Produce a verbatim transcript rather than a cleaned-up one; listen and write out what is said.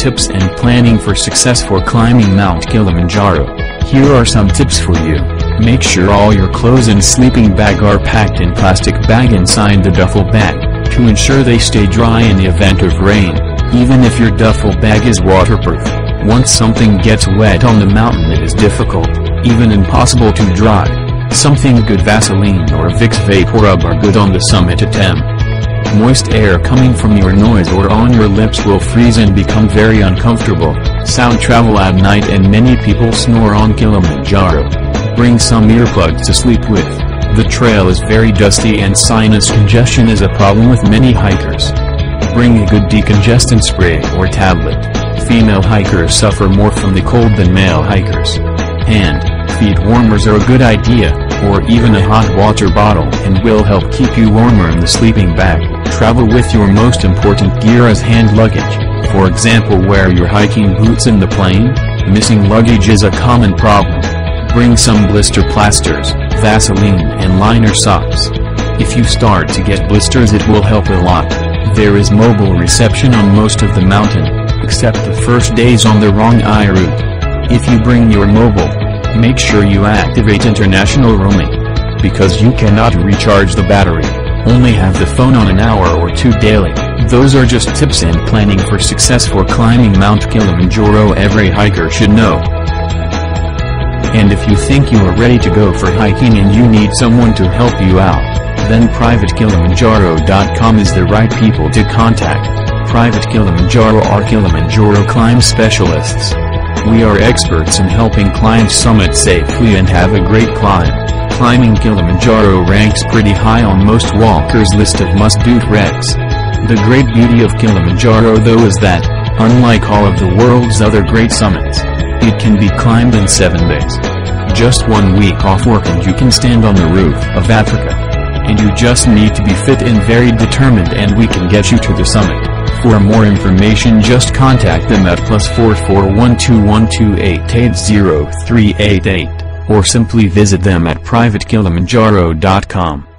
tips and planning for success for climbing Mount Kilimanjaro. Here are some tips for you. Make sure all your clothes and sleeping bag are packed in plastic bag inside the duffel bag, to ensure they stay dry in the event of rain, even if your duffel bag is waterproof. Once something gets wet on the mountain, it is difficult, even impossible to dry. Something good Vaseline or Vicks Vapor Rub are good on the summit attempt. Moist air coming from your nose or on your lips will freeze and become very uncomfortable. Sound travel at night and many people snore on Kilimanjaro. Bring some earplugs to sleep with. The trail is very dusty and sinus congestion is a problem with many hikers. Bring a good decongestant spray or tablet. Female hikers suffer more from the cold than male hikers. Hand, feet warmers are a good idea, or even a hot water bottle, and will help keep you warmer in the sleeping bag. Travel with your most important gear as hand luggage. For example, wear your hiking boots in the plane. Missing luggage is a common problem. Bring some blister plasters, Vaseline and liner socks. If you start to get blisters, it will help a lot. There is mobile reception on most of the mountain, except the first days on the Rongai route. If you bring your mobile, make sure you activate international roaming, because you cannot recharge the battery. Only have the phone on an hour or two daily. Those are just tips and planning for success for climbing Mount Kilimanjaro every hiker should know. And if you think you are ready to go for hiking and you need someone to help you out, then private kilimanjaro dot com is the right people to contact. Private Kilimanjaro are Kilimanjaro Climb Specialists. We are experts in helping clients summit safely and have a great climb. Climbing Kilimanjaro ranks pretty high on most walkers' list of must-do treks. The great beauty of Kilimanjaro though is that, unlike all of the world's other great summits, it can be climbed in seven days. Just one week off work and you can stand on the roof of Africa. And you just need to be fit and very determined, and we can get you to the summit. For more information, just contact them at plus four four one two one two eight eight zero three eight eight, or simply visit them at private kilimanjaro dot com.